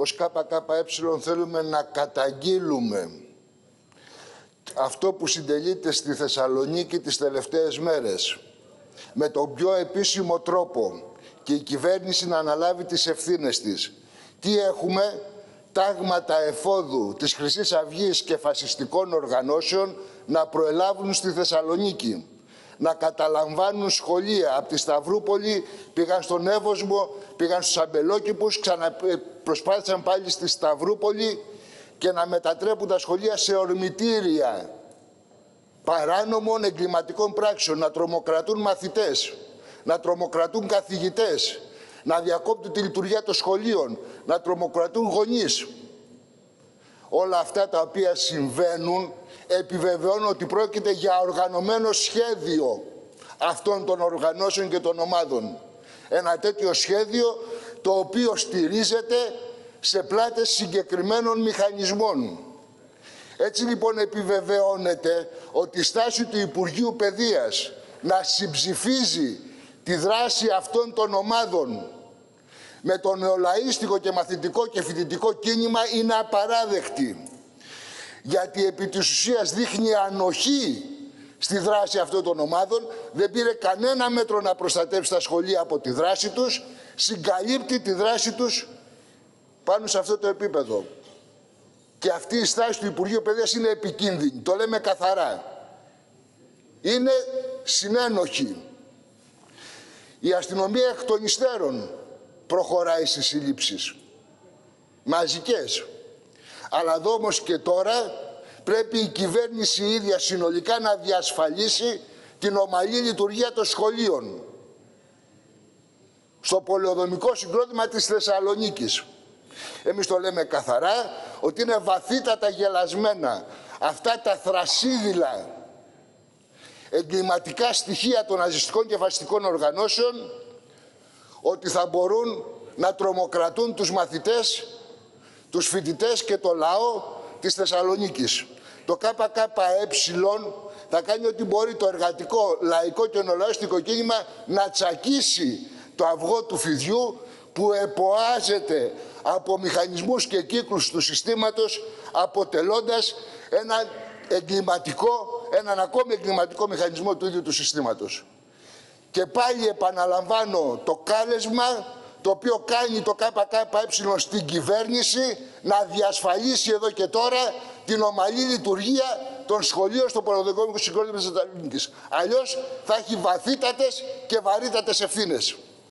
ως ΚΚΕ θέλουμε να καταγγείλουμε αυτό που συντελείται στη Θεσσαλονίκη τις τελευταίες μέρες με τον πιο επίσημο τρόπο και η κυβέρνηση να αναλάβει τις ευθύνες της. Τι έχουμε? Τάγματα εφόδου της Χρυσής Αυγής και φασιστικών οργανώσεων να προελάβουν στη Θεσσαλονίκη, να καταλαμβάνουν σχολεία. Από τη Σταυρούπολη πήγαν στον Εύοσμο, πήγαν στους Αμπελόκηπους, ξαναπροσπάθησαν πάλι στη Σταυρούπολη και να μετατρέπουν τα σχολεία σε ορμητήρια παράνομων εγκληματικών πράξεων, να τρομοκρατούν μαθητές, να τρομοκρατούν καθηγητές, να διακόπτουν τη λειτουργία των σχολείων, να τρομοκρατούν γονείς. Όλα αυτά τα οποία συμβαίνουν επιβεβαιώνουν ότι πρόκειται για οργανωμένο σχέδιο αυτών των οργανώσεων και των ομάδων. Ένα τέτοιο σχέδιο το οποίο στηρίζεται σε πλάτες συγκεκριμένων μηχανισμών. Έτσι λοιπόν επιβεβαιώνεται ότι η στάση του Υπουργείου Παιδείας να συμψηφίζει τη δράση αυτών των ομάδων με το νεολαίστικο και μαθητικό και φοιτητικό κίνημα είναι απαράδεκτη. Γιατί επί της ουσίας δείχνει ανοχή στη δράση αυτών των ομάδων, δεν πήρε κανένα μέτρο να προστατεύσει τα σχολεία από τη δράση τους, συγκαλύπτει τη δράση τους πάνω σε αυτό το επίπεδο. Και αυτή η στάση του Υπουργείου Παιδείας είναι επικίνδυνη, το λέμε καθαρά. Είναι συνένοχη. Η αστυνομία εκ των υστέρων προχωράει στις συλλήψεις, μαζικές. Αλλά εδώ όμως και τώρα πρέπει η κυβέρνηση ίδια συνολικά να διασφαλίσει την ομαλή λειτουργία των σχολείων στο πολεοδομικό συγκρότημα της Θεσσαλονίκης. Εμείς το λέμε καθαρά ότι είναι βαθύτατα γελασμένα αυτά τα θρασίδηλα εγκληματικά στοιχεία των ναζιστικών και φασιστικών οργανώσεων, ότι θα μπορούν να τρομοκρατούν τους μαθητές, τους φοιτητές και το λαό της Θεσσαλονίκης. Το ΚΚΕ θα κάνει ό,τι μπορεί το εργατικό, λαϊκό και νεολαίστικο κίνημα να τσακίσει το αυγό του φιδιού που εποάζεται από μηχανισμούς και κύκλους του συστήματος, αποτελώντας έναν ακόμη εγκληματικό μηχανισμό του ίδιου του συστήματος. Και πάλι επαναλαμβάνω το κάλεσμα το οποίο κάνει το ΚΚΕ στην κυβέρνηση να διασφαλίσει εδώ και τώρα την ομαλή λειτουργία των σχολείων στο πολεοδομικό συγκρότημα της Θεσσαλονίκης. Αλλιώς θα έχει βαθύτατες και βαρύτατες ευθύνες.